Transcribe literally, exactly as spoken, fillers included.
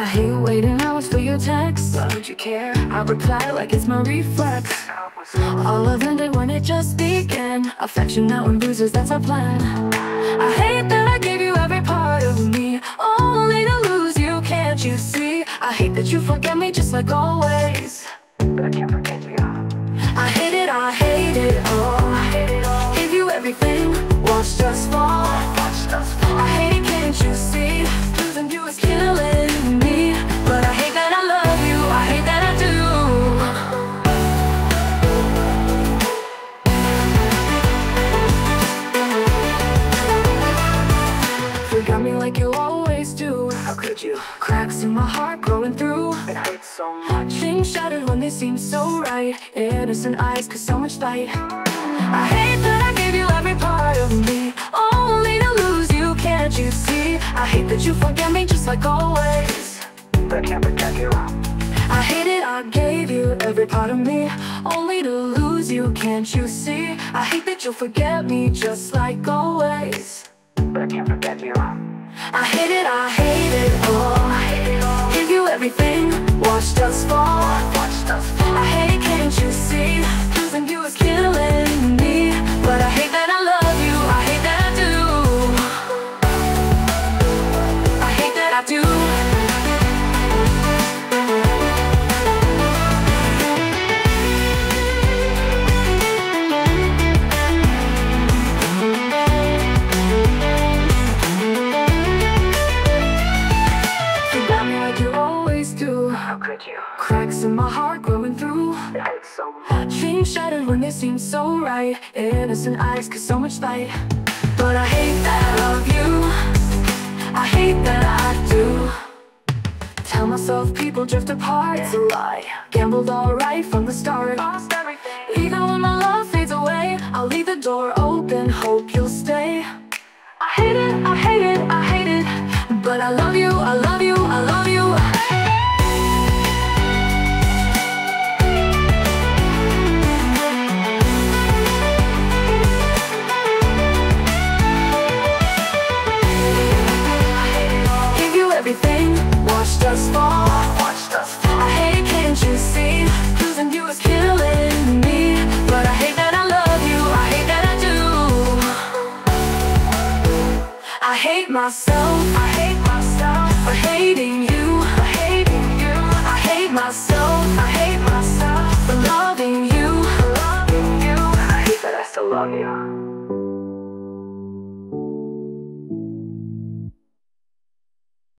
I hate waiting hours for your text. Why would you care? I reply like it's my reflex. All of them did when it just began. Affection now and bruises, that's our plan. I hate that I gave you every part of me, only to lose you, can't you see? I hate that you forget me just like always, but I can't forget you. I hate it, I hate it all, I hate it all. Give you everything, watched us fall, watched us fall. I hate it, can't you see? Losing you is killing me, but I hate that I love you, I hate that I do. Forgot me like you always do, how could you? Cracks in my heart growing through, it hurts so much. Things shattered when they seem so right, innocent eyes cause so much light. I hate that I gave you every part of me, only to lose you, can't you see? I hate that you forget me just like always, but I can't forget you. I hate it, I gave you every part of me, only to lose you, can't you see? I hate that you'll forget me just like always, but I can't forget you. I hate it, I hate it all, I hate it all. Give you everything, watched us fall, watched us fall. I hate it, can't you see? Losing you is killing me, but I hate that I love you, I hate that I do. I hate that I do. Cracks in my heart growing through, it hurts so much. Things shattered when it seems so right, innocent eyes cause so much light. But I hate that I love you, I hate that I do. Tell myself people drift apart, it's a lie. Gambled all right from the start, lost everything. Even when my love fades away, I'll leave the door open, hope you'll stay. I hate it, I hate it, I hate it, but I love you, I love you, I love you. Everything watched us fall, watched us fall. I hate it, can't you see? Losing you is killing me, but I hate that I love you, I hate that I do. I hate myself, I hate myself for hating you, for hating you. I hate myself, I hate myself for loving you, for loving you. I hate that I still love you.